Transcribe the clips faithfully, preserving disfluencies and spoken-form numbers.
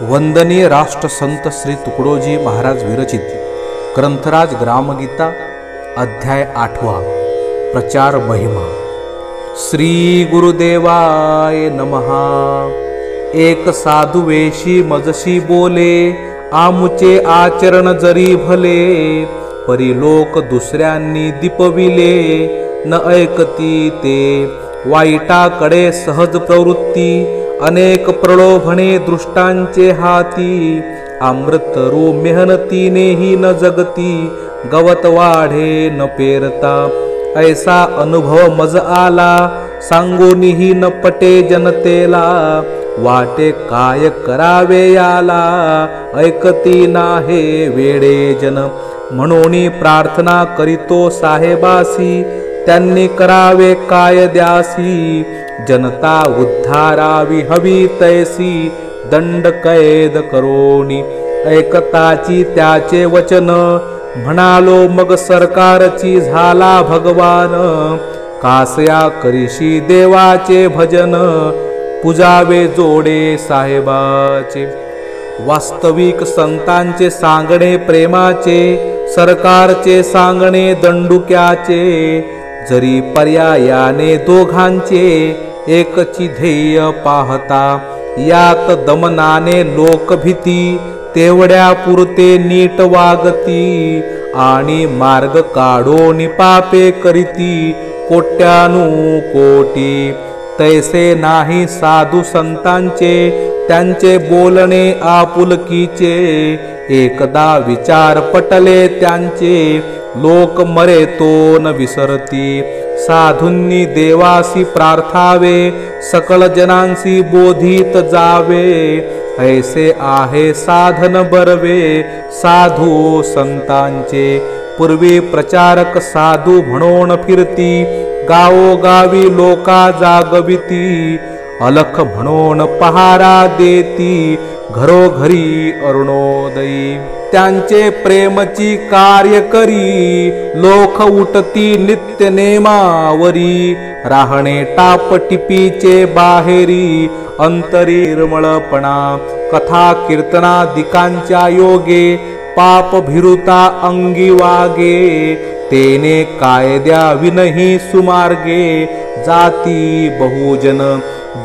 वंदनीय राष्ट्र संत श्री तुकड़ोजी महाराज विरचित ग्रंथराज ग्रामगीता अध्याय आठवा प्रचार महिमा। श्री गुरुदेवाय नमः। एक साधु वेशी मजशी बोले, आमुचे आचरण जरी भले, परिलोक दुसऱ्यांनी दीपविले, न ऐकती ते वाईटाकडे सहज प्रवृत्ती, अनेक प्रलोभने दृष्टांचे हाती, अमृतरू मेहनतीनेही न जगती, गवत वाढे न पेरता, ऐसा अनुभव मज आला, सांगूनही न पटे जनतेला, वाटे काय करावे याला, ऐकती नाहे वेडे जन। मनोनी प्रार्थना करीतो साहेबासी, त्यांनी करावे काय द्यासी, जनता उद्धारावी हवी तैसी, दंड कैद करोनी। ऐकताची त्याचे वचन, म्हणालो मग सरकारची झाला भगवान, कासया करीशी देवाचे भजन, पूजावे जोडे साहेबाचे। वास्तविक संतांचे सांगणे प्रेमाचे, सरकारचे सांगणे दंडुक्याचे, जरी पर्यायाने दोघांचे, एकची ध्येय पाहता, यात दमनाने लोकभीती, तेवढ्या पुरते नीट वागती, आणि मार्ग काढो निपापे करीती, कोट्यानु कोटी। तैसे नाही साधू संतांचे, त्यांचे बोलणे आपुलकीचे, एकदा विचार पटले त्यांचे, लोक मरे तो न विसरती। साधूंनी देवासी प्रार्थावे, सकल जनांसी बोधित जावे, ऐसे आहे साधन बरवे साधू संतांचे। पूर्वी प्रचारक साधू म्हणून फिरती, गावोगावी लोका जागविती, अलख म्हणून पहारा देती, घरोघरी अरुणोदयी। त्यांचे प्रेमची कार्य करी, लोक उठती नित्य नेमावरी, राहणे टापटिपीचे बाहेरी, अंतरी निर्मळपणा, कथा कीर्तनादिकांच्या योगे, पाप भिरुता अंगी वागे, तेने कायद्या विनही सुमार्गे, जाती बहुजन।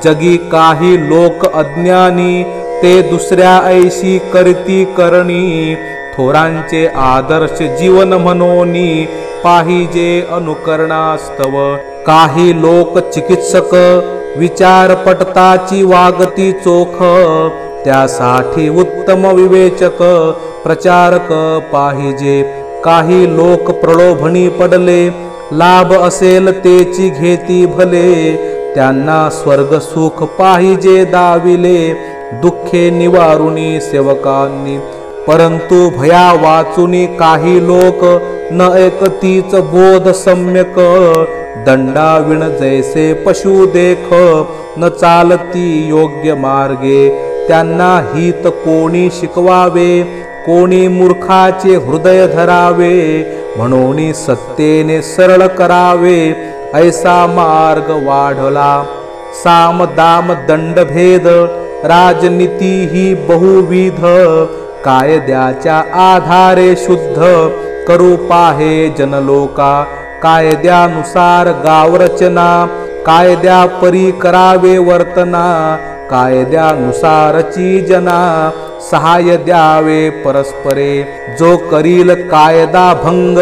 जगी काही लोक अज्ञानी, ते दुसऱ्या ऐशी करती करणी, थोरांचे आदर्श जीवन मनोनी, पाहिजे अनुकरणास्तव। काही लोक चिकित्सक, विचार पटताची वागती चोख, त्यासाठी उत्तम विवेचक प्रचारक पाहिजे। काही लोक प्रलोभनी पडले, लाभ असेल तेची घेती भले, त्यांना स्वर्ग सुख पाहिजे दाविले, दुःखे निवारुनी सेवकांनी। परंतु भया वाचुनी काही लोक, न ऐकतीच बोध सम्यक, दंडाविण जैसे पशु देख, न चालती योग्य मार्गे, त्यांना हित कोणी शिकवावे, कोणी मूर्खाचे हृदय धरावे, म्हणून सत्तेने सरळ करावे, ऐसा मार्ग वाढला। साम दाम दंडभेद, राजनीती ही बहुविध, कायद्याच्या आधारे शुद्ध, करू पाहे जनलोका, कायद्यानुसार गावरचना, कायद्या परी करावे वर्तना, कायद्यानुसारची जना, सहाय द्यावे परस्परे, जो करील कायदा भंग,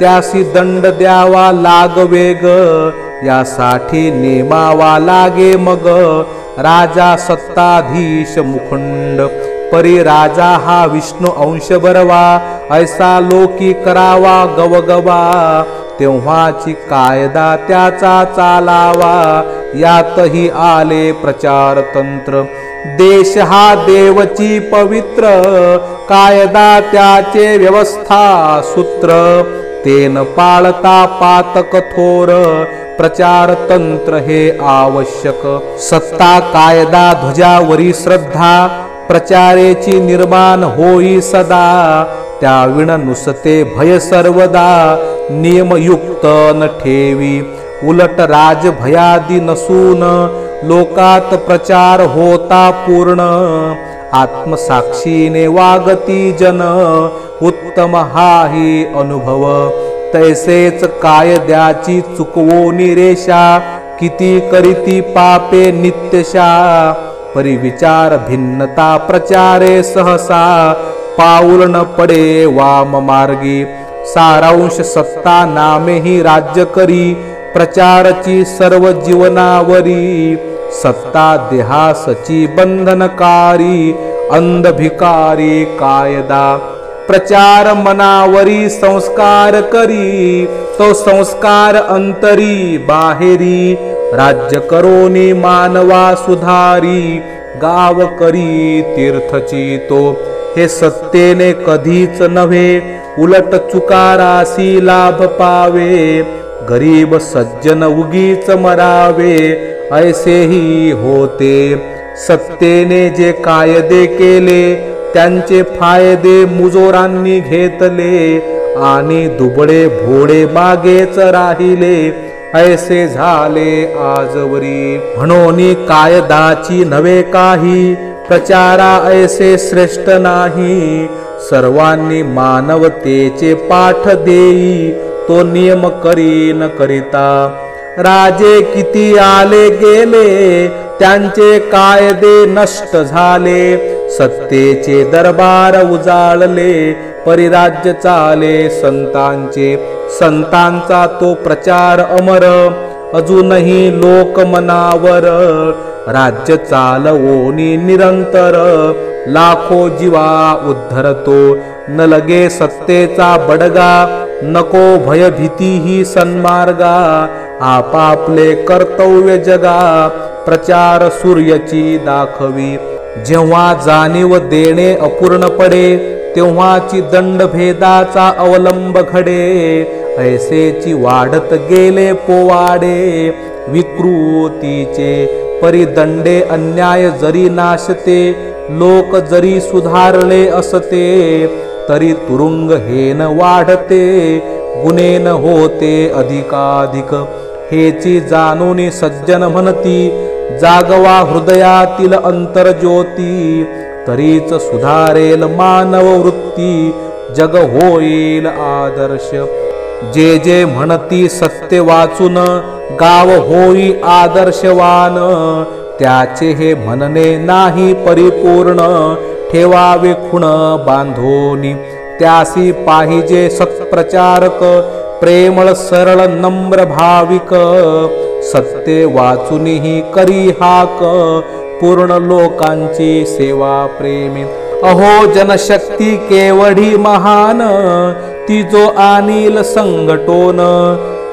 त्यासी दंड द्यावा लागवेग, यासाठी नेमावा लागे मग, राजा सत्ताधीश मुखंड। परी राजा हा विष्णु अंश बरवा, ऐसा लोकी करावा गवगवा, तेव्हाची कायदा त्याचा चालावा, यातही आले प्रचार तंत्र। देश हा देवची पवित्र, कायदा त्याचे व्यवस्था सूत्र, तेन पाळता पातक थोर, प्रचार तंत्र हे आवश्यक। सत्ता कायदा ध्वजावरी श्रद्धा, प्रचारेची निर्माण होई सदा, त्याविण नुसते भय सर्वदा, नियमयुक्त न ठेवी, उलट राज भयादी नसून, लोकात प्रचार होता पूर्ण, आत्मसाक्षीने वागती जन उत्तम हाही अनुभव। तैसेच काय द्याची चुकवो निरेषा, किती करीती पापे नित्यशा। परिविचार भिन्नता प्रचारे सहसा, पाऊल न पडे वाम मार्गी। सारांश सत्ता नामे ही राज्य करी, प्रचारची सर्व जीवनावरी। सत्ता देहासची बंधनकारी, अंधभिकारी कायदा। प्रचार मनावरी संस्कार करी, तो संस्कार अंतरी बाहेरी। राज्य करोनी मानवा सुधारी, गाव करी तीर्थची तो। हे सत्तेने कधीच नव्हे, उलट चुकारासी लाभ पावे। गरीब सज्जन उगीच मरावे, ऐसे ही होते। सत्तेने जे कायदे केले, त्यांचे फायदे मुजोरांनी घेतले। आणि दुबळे भोळे मागेच राहिले, ऐसे झाले आजवरी। म्हणोनी कायदाची नवे काही, प्रचारा ऐसे श्रेष्ठ नाही। सर्वांनी मानवतेचे पाठ देई, तो नियम करीन करिता। राजे किती आले गेले, त्यांचे कायदे नष्ट झाले। सत्तेचे दरबार उजाळले, परिराज्य चाले संतांचे। संतांचा तो प्रचार अमर, अजूनही लोक मनावर। राज्य चालवोनी निरंतर, लाखो जीवा उद्धरतो। न लगे सत्तेचा बडगा, नको भयभीती ही सन्मार्गा। आपापले कर्तव्य जगा, प्रचार सूर्याची दाखवी। जेव्हा जाणीव देणे अपूर्ण पडे, तेव्हाची दंडभेदाचा अवलंब घडे। ऐसेची वाढत गेले पोवाडे, विकृतीचे परिदंडे। अन्याय जरी नाशते, लोक जरी सुधारले असते। तरी तुरुंग हेन वाढते, गुणेन होते अधिकाधिक। हेची जाणून सज्जन म्हणती, जागवा हृदयातील अंतर्ज्योती। तरीच सुधारेल मानव वृत्ती, जग होईल आदर्श। जे जे म्हणती सत्य वाचून, गाव होई आदर्शवान। त्याचे हे म्हणणे नाही परिपूर्ण, ठेवावे खुण बांधोनी। त्यासी पाहिजे सत्प्रचारक, प्रेमळ सरळ नम्र भाविक। सत्य वाचूनही करी हाक, पूर्ण लोकांची सेवा प्रेमी। अहो जनशक्ती केवढी महान, ती जो आणील संघटोन।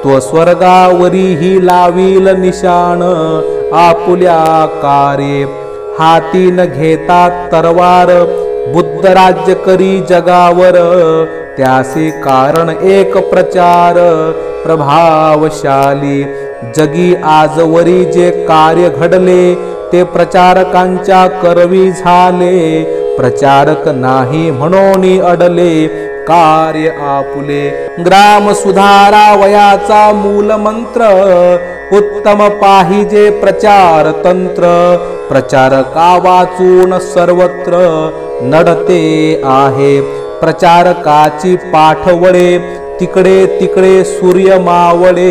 तो स्वर्गावरी ही लावील निशाण, आपुल्या कार्ये। हाती न घेता तरवार, बुद्ध राज्य करी जगावर। त्यासी कारण एक प्रचार, प्रभावशाली। जगी आजवरी जे कार्य घडले, ते प्रचारकांच्या करवी झाले। प्रचारक नाही म्हणून अडले, कार्य आपुले। ग्राम सुधारा वयाचा मूल मंत्र, उत्तम पाहिजे प्रचार तंत्र। प्रचारका वाचून सर्वत्र नडते आहे, प्रचारकाची पाठवळे तिकडे तिकडे सूर्य मावळे।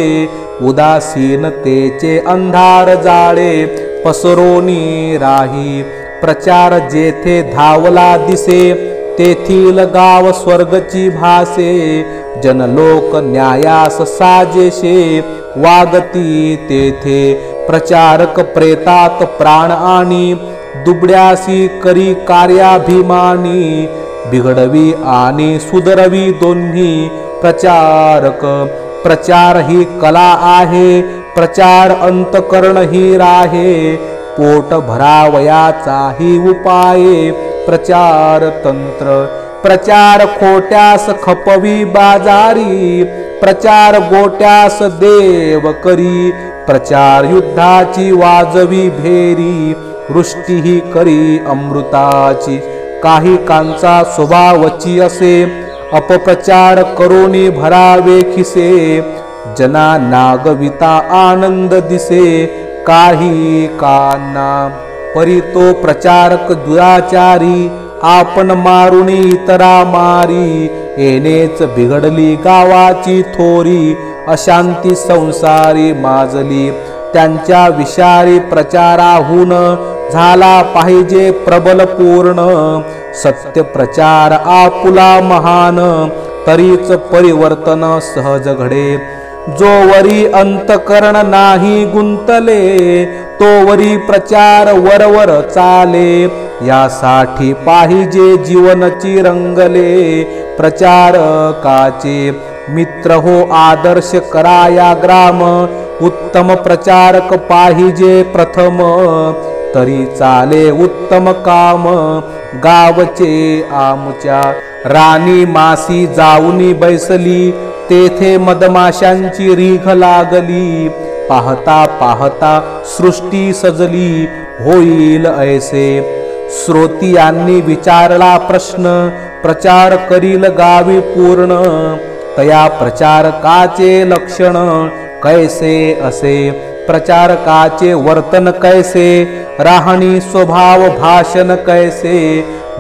उदासीनतेचे अंधार जाळे, पसरोनी राही। प्रचार जेथे धावला दिसे, तेथील गाव स्वर्गची भासे। जनलोक न्यायास साजेशे, वागती तेथे। प्रचारक प्रेतात प्राण आणि, दुबळ्यासी करी कार्याभिमानी। बिघडवी आणि सुधरवी दोन्ही प्रचारक। प्रचार ही कला आहे, प्रचार अंतकरण ही राहे। पोट भरावयाचा ही उपाये, प्रचार तंत्र। प्रचार खोट्यास खपवी बाजारी, प्रचार गोट्यास देव करी। प्रचार युद्धाची वाजवी भेरी, वृष्टी ही करी अमृताची। काही कांचा स्वभावची असे, अपप्रचार करोनी भरावे खिसे। जना नागविता आनंद दिसे, काही काना। परी तो प्रचारक दुराचारी, आपण मारुनी इतरा मारी, येनेच बिघडली गावाची थोरी, अशांती संसारी माजली। त्यांच्या विषारी प्रचाराहून झाला पाहिजे प्रबल पूर्ण, सत्य प्रचार आपुला महान, तरीच परिवर्तन सहज घडे। जोवरी अंतकरण नाही गुंतले, तोवरी प्रचार वरवर चाले, यासाठी पाहिजे जीवनची रंगले, प्रचारकाचे मित्र हो आदर्श कराया ग्राम, उत्तम प्रचारक पाहिजे प्रथम, तरी चाले उत्तम काम गावचे आमच्या। रानी मासी जाऊनी बैसली, तेथे मधमाशांची रीघ लागली, पाहता पाहता सृष्टी सजली, होईल ऐसे। श्रोतियांनी विचारला प्रश्न, प्रचार करील गावी पूर्ण, तया प्रचारकाचे लक्षण कैसे असे, प्रचारकाचे वर्तन कैसे, राहणी स्वभाव भाषण कैसे,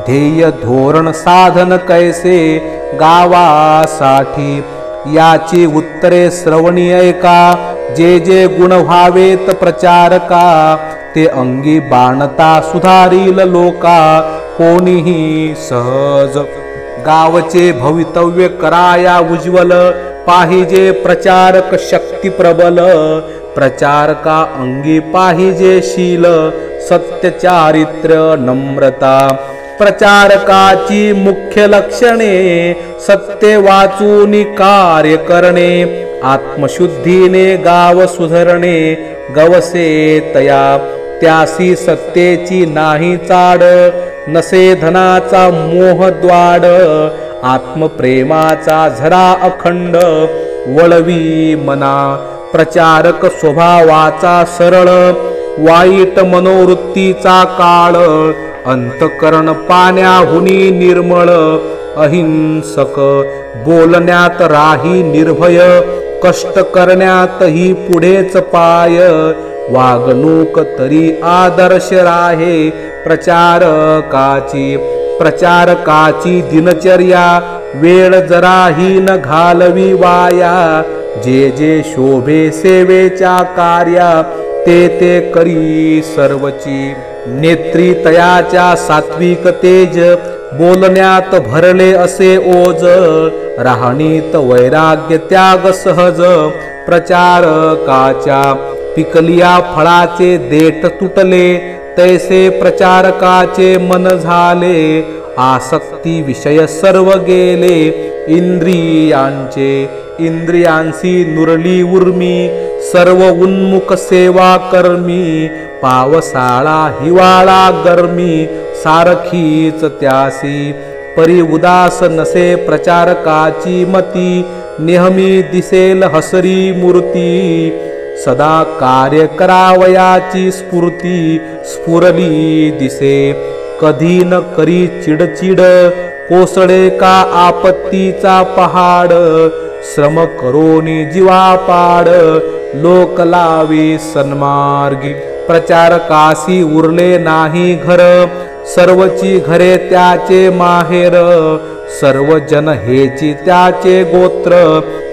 ध्येय धोरण साधन कैसे गावासाठी। याची उत्तरे श्रवणी ऐका, जे जे गुण व्हावेत प्रचारका, ते अंगी बाणता सुधारील लोका, कोणीही सहज गावचे भवितव्य कराया उज्ज्वल, पाहिजे प्रचारक शक्ती प्रबल, प्रचारका अंगी पाहिजे शील, सत्य चारित्र्य नम्रता। प्रचारकाची मुख्य लक्षणे, सत्य वाचून कार्य करणे, आत्मशुद्धीने गाव सुधरणे, गवसे तया। त्यासी सत्तेची नाही चाड, नसे धनाचा मोह द्वाड, आत्मप्रेमाचा झरा अखंड, वळवी मना। प्रचारक स्वभावाचा सरळ, वाईट मनोवृत्तीचा काळ, अंतकरण पाण्याहुनी निर्मळ, अहिंसक बोलण्यात राही निर्भय, कष्ट करण्यातही पुढेच पाय, वागणूक तरी आदर्श राहे प्रचारकाची। प्रचारकाची दिनचर्या, वेळ जराही न घालवी वाया, जे जे शोभे सेवेच्या कार्या, ते ते करी सर्वची। नेत्री तयाच्या सात्विक तेज, बोलण्यात भरले असे ओज, राहणीत वैराग्य त्याग सहज, प्रचारकाच्या पिकलिया फळाचे देठ तुटले, तैसे प्रचारकाचे मन झाले, आसक्ती विषय सर्व गेले, इंद्रियांचे इंद्रियांसी नुरली उर्मी, सर्व उन्मुख सेवा कर्मी, पावसाळा हिवाळा गर्मी, सारखीच त्यासी। परी उदास नसे प्रचारकाची मती, नेहमी दिसेल हसरी मूर्ती, सदा कार्य करावयाची स्फूर्ती स्फुरली दिसे, कधी न करी चिडचिड, कोसळे का आपत्तीचा पहाड, श्रम करोनी जीवापाड, लोक लावी सन्मार्गी। प्रचारकासी उरले नाही घर, सर्वची घरे त्याचे माहेर, सर्व जन हेची त्याचे गोत्र,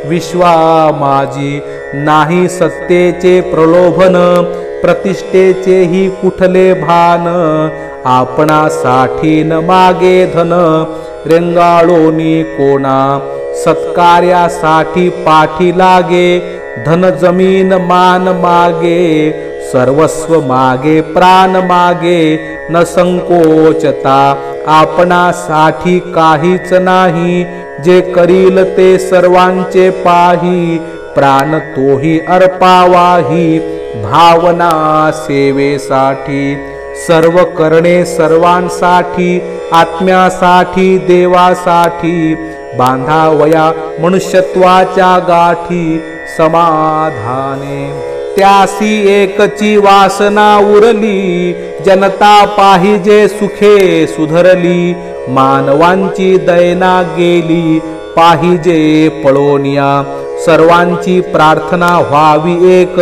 विश्वामाजी नाही सत्तेचे प्रलोभन, प्रतिष्ठेचे ही कुठले भान, आपणासाठी न मागे धन, रेंगाळोनी कोणा, सत्कार्यासाठी पाठी लागे, धन जमीन मान मागे, सर्वस्व मागे प्राण मागे, न संकोचता, आपणासाठी काहीच नाही, जे करील ते सर्वांचे पाही, प्राण तोही अर्पावाही, भावना सेवेसाठी, सर्व करणे सर्वांसाठी, आत्म्यासाठी देवासाठी, बांधावया मनुष्यत्वाच्या गाठी समाधाने। त्यासी एकची वासना उरली, जनता पाहिजे सुखे सुधरली, मानवांची दैना गेली, पाहिजे पळोनिया, सर्वांची प्रार्थना व्हावी एक,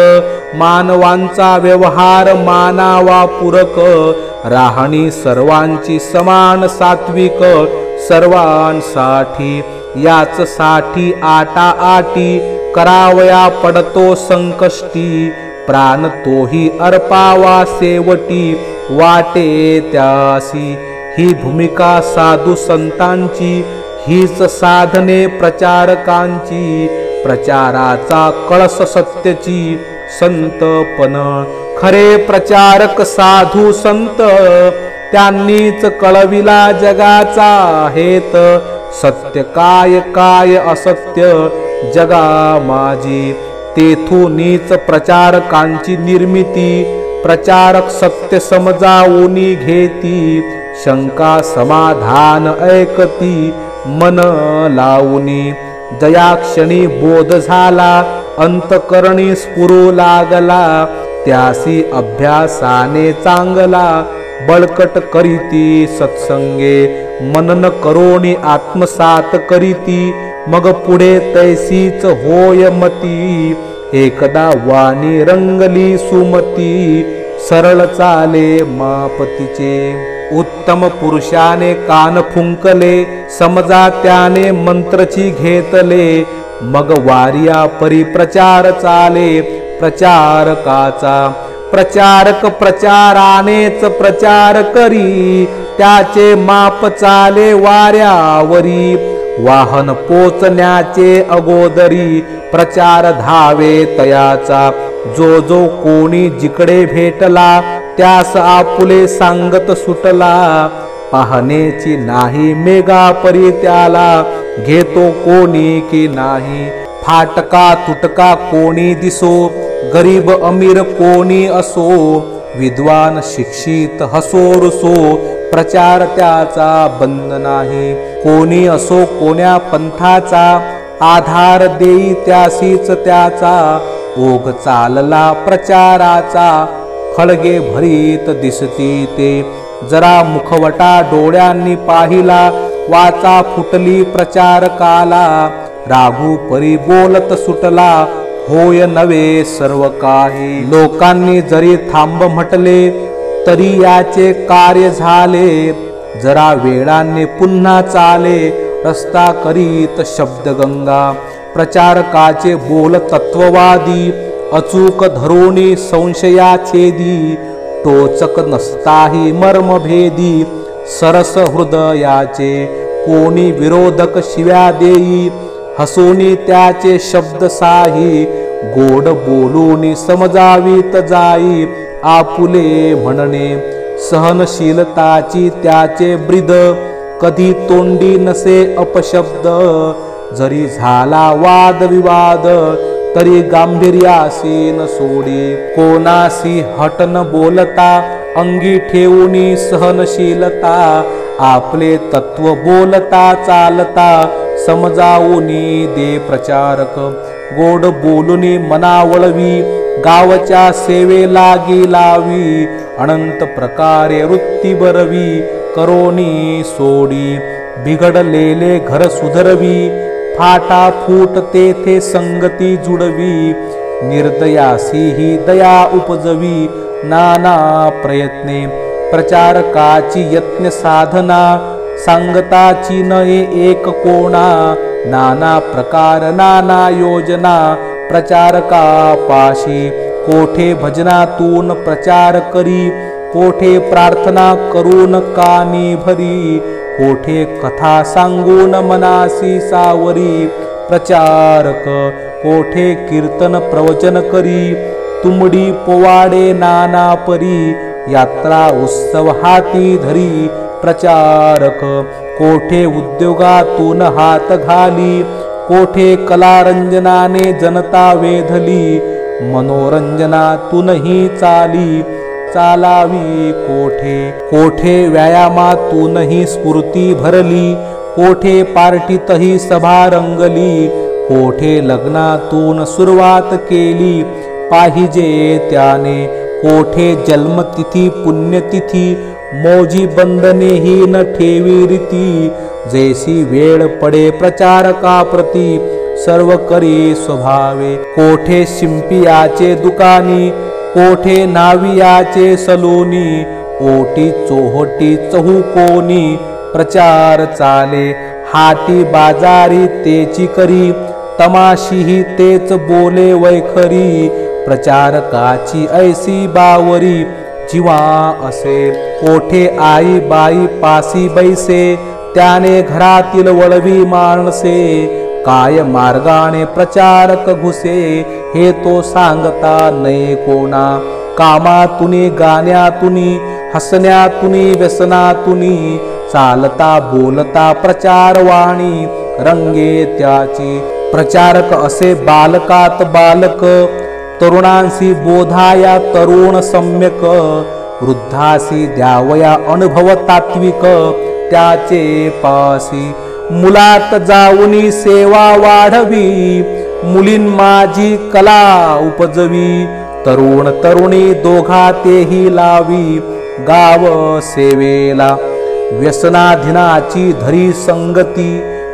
मानवांचा व्यवहार मानावा पूरक, राहणी सर्वांची समान सात्विक, सर्वांसाठी याच साठी आटा आटी, करावया पडतो संकष्टी, प्राण तोही अर्पावा सेवटी, वाटे त्यासी ही भूमिका साधू संतांची, हीच साधने प्रचारकांची, प्रचाराचा कळस सत्यची, संतपण खरे प्रचारक साधू संत, त्यांनीच कळविला जगाचा हेत, सत्य काय काय असत्य जगा माझी, तेथूनीच प्रचारकांची निर्मिती, प्रचारक सत्य समजावूनी घेती, शंका समाधान ऐकती, मन लावूनी जयाक्षणी बोध झाला, अंतकरणी स्फुरू लागला, त्यासी अभ्यासाने चांगला, बळकट करीती सत्संगे, मनन करोणी आत्मसात करीती, मग पुढे तैसीच होय मती, एकदा वाणी रंगली सुमती, सरळ चाले मापतीचे, उत्तम पुरुषाने कान फुंकले, समजा त्याने मंत्रची घेतले, मग वारिया परी प्रचार चाले, प्रचारकाचा प्रचारक प्रचारानेच प्रचार करी, त्याचे माप चाले वाऱ्यावरी, वाहन पोचण्याचे अगोदरी, प्रचार धावे तयाचा, जो जो कोणी जिकडे भेटला, त्यास आपुले सांगत सुटला, पाहण्याची नाही मेघापरी त्याला, घेतो कोणी की नाही, फाटका तुटका कोणी दिसो, गरीब अमीर कोणी असो, विद्वान शिक्षित हसो रुसो, प्रचार त्याचा बंद नाही, कोणी असो कोण्या पंथाचा, आधार देई त्यासीच त्याचा, ओघ चालला प्रचाराचा, खळगे भरीत दिसती ते, जरा मुखवटा डोळ्यांनी पाहिला, वाचा फुटली प्रचारकाला, राघू परी बोलत सुटला, होय नवे सर्व काही, लोकांनी जरी थांब म्हटले, तरी याचे कार्य झाले, जरा वेळाने पुन्हा चाले, रस्ता करीत शब्दगंगा, प्रचारकाचे बोल तत्ववादी, अचूक धरुणी संशया छेदी, टोचक नसताही मर्मभेदी, सरस हृदयाचे कोणी विरोधक शिव्या देई, हसोनी त्याचे शब्द साही, गोड बोलूनी समजावीत जाई, आपुले म्हणणे सहनशीलताची त्याचे ब्रिद, कधी तोंडी नसे अपशब्द, जरी झाला वाद विवाद, तरी गांभीर्यासी न सोडी, कोणासी हट न बोलता, अंगी ठेवूनी सहनशीलता, आपले तत्व बोलता चालता, समजावूनी दे प्रचारक, गोड बोलूनी मनावळवी, गावच्या सेवेला लावी, अनंत प्रकारे वृत्ती बरवी, करोनी सोडी, बिघडलेले घर सुधरवी, फाटा फूट तेथे संगती जुडवी, निर्दयासी ही दया उपजवी, नाना प्रयत्ने प्रचारकाची यत्न साधना, सांगताची नये एक कोणा, नाना प्रकार नाना योजना, प्रचारका पाशी कोठे भजनातून प्रचार करी, कोठे प्रार्थना करून कानी भरी, कोठे कथा सांगून मनासी सावरी, प्रचारक कोठे कीर्तन प्रवचन करी, तुमडी पोवाडे नाना परी, यात्रा उत्सव हाती धरी, प्रचारक कोठे उद्योगातून हात घाली, कोठे कलारंजनाने जनता वेधली, मनोरंजनातूनही चाली, चालावी कोठे कोठे व्यायामातूनही स्फूर्ती भरली, कोठे पार्टीतही सभा रंगली, कोठे लग्नातून सुरुवात केली, पाहिजे त्याने कोठे जन्मतिथी पुण्यतिथी, मौजी बंधनेही न ठेवी रीती, जैसी वेळ पडे प्रचारकाप्रती, सर्व करी स्वभावे। कोठे शिंपियाचे दुकानी, कोठे नावियाचे सलोनी, ओटी चोहटी चहुकोनी प्रचार चाले। हाटी बाजारी तेची करी, तमाशी ही तेच बोले वैखरी, प्रचारकाची ऐसी बावरी जीवा असे। कोठे आई बाई पासी बैसे, त्याने घरातील वळवी माणसे, काय मार्गाने प्रचारक घुसे, हे तो सांगता नये कोणा। कामातुनी गाण्यातुनी, हसण्यातुनी व्यसनातुनी, चालता बोलता प्रचारवाणी रंगे त्याची। प्रचारक असे बालकात बालक, तरुणांसी बोधाया तरुण सम्यक, वृद्धासी द्यावया अनुभव तात्विक त्याचे पासी। मुलात जाऊनी सेवा वाढवी, मुलीन माझी कला उपजवी, तरुण तरुणी दोघा तेही लावी गाव सेवेला। व्यसनाधीनाची धरी संगती,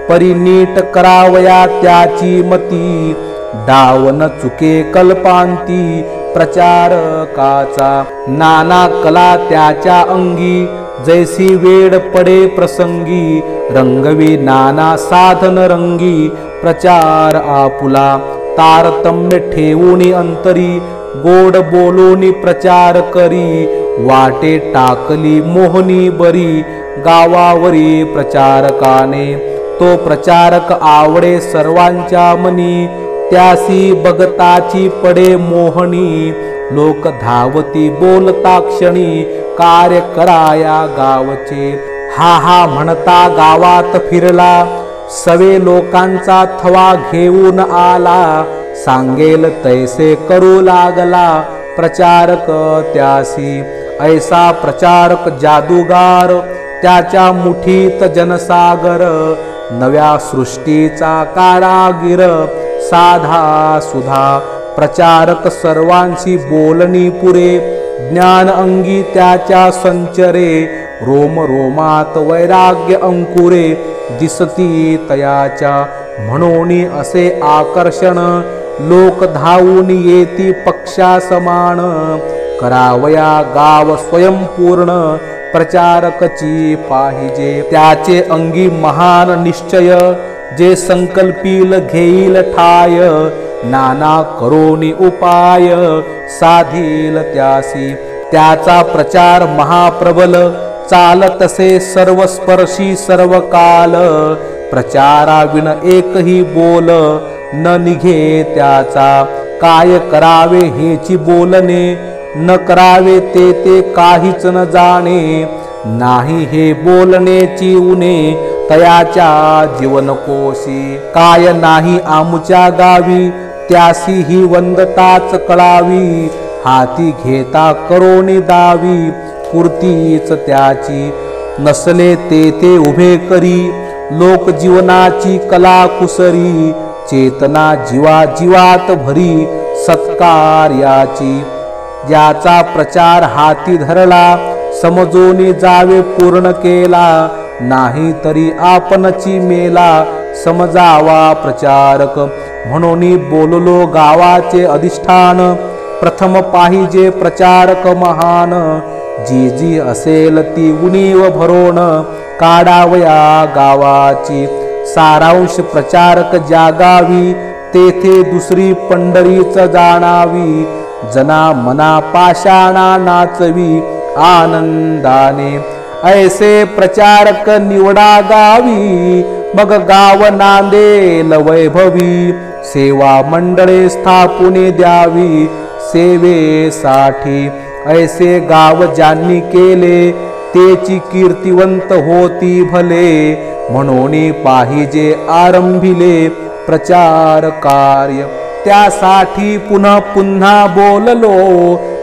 परिनीट करावया त्याची मती, डाव न चुके कल्पांती प्रचारकाचा। नाना कला त्याच्या अंगी, जैसी वेड पडे प्रसंगी, रंगवी नाना साधन रंगी प्रचार आपुला। तारतम्य ठेवूनी अंतरी, गोड बोलूनी प्रचार करी, वाटे टाकली मोहनी बरी गावावरी प्रचारकाने। तो प्रचारक आवडे सर्वांच्या मनी, त्यासी बगताची पडे मोहनी, लोक धावती बोलता क्षणी कार्य कराया गावचे। हा हा म्हणता गावात फिरला, सवे लोकांचा थवा घेऊन आला, सांगेल तैसे करू लागला प्रचारक त्यासी। ऐसा प्रचारक जादूगार, त्याच्या मुठीत जनसागर, नव्या सृष्टीचा कारागीर साधा सुधा। प्रचारक सर्वांशी बोलणी पुरे, ज्ञान अंगी त्याच्या संचरे, रोम रोमात वैराग्य अंकुरे दिसती तयाच्या। म्हणोनी असे आकर्षण, लोक धावून येती पक्षा समान, करावया गाव स्वयंपूर्ण प्रचारकची पाहिजे। त्याचे अंगी महान निश्चय, जे संकल्पील घेईल ठाय, नाना करोनी उपाय साधील त्यासी। त्याचा प्रचार महाप्रबल, चालतसे सर्वस्पर्शी सर्व काल, प्रचाराविण एकही बोल न निघे त्याचा। काय करावे हेची बोलणे, न करावे ते ते काहीच न जाणे, नाही हे बोलण्याची उणे तयाच्या जीवनकोशी। काय नाही आमुच्या गावी, त्यासी ही वंदताच कळावी, हाती घेता करोनी दावी पूर्तीच त्याची। नसले ते ते उभे करी, लोक जीवनाची कला कुसरी, चेतना जीवा जीवात भरी सत्कार्याची। याचा प्रचार हाती धरला, समजोनी जावे पूर्ण केला, नाही तरी आपणची मेला समजावा प्रचारक। म्हणूनी बोललो गावाचे अधिष्ठान, प्रथम पाहिजे प्रचारक महान, जी जी असेल ती उणीव भरोण काढावया गावाची। सारांश प्रचारक जागावी, तेथे दुसरी पंढरीच जाणावी, जना मना पाषाणा नाचवी आनंदाने। ऐसे प्रचारक निवडा गावी, मग गाव नांदेल वैभवी, सेवा मंडळे स्थापने द्यावी सेवेसाठी। ऐसे गाव ज्यांनी केले, तेची कीर्तिवंत होती भले, म्हणूनी पाहिजे आरंभिले प्रचार कार्य। त्यासाठी पुनः पुन्हा बोललो,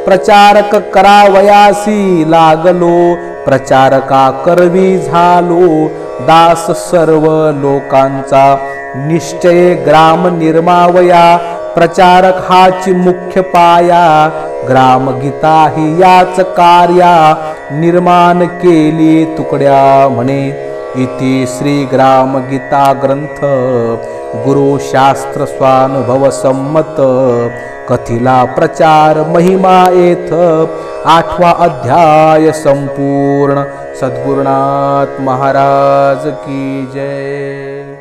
प्रचारक करावयासी लागलो, प्रचारका करवी झालो दास सर्व लोकांचा। निश्चय ग्राम निर्मावया, प्रचारक हाची मुख्य पाया, ग्रामगीता ही याच कार्या निर्माण केली तुकड्या म्हणे। इति श्री ग्रामगीता ग्रंथ गुरु शास्त्र स्वानुभव सम्मत कथिला प्रचार महिमा एथ आठवा अध्याय संपूर्ण। सद्गुरुनाथ महाराज की जय।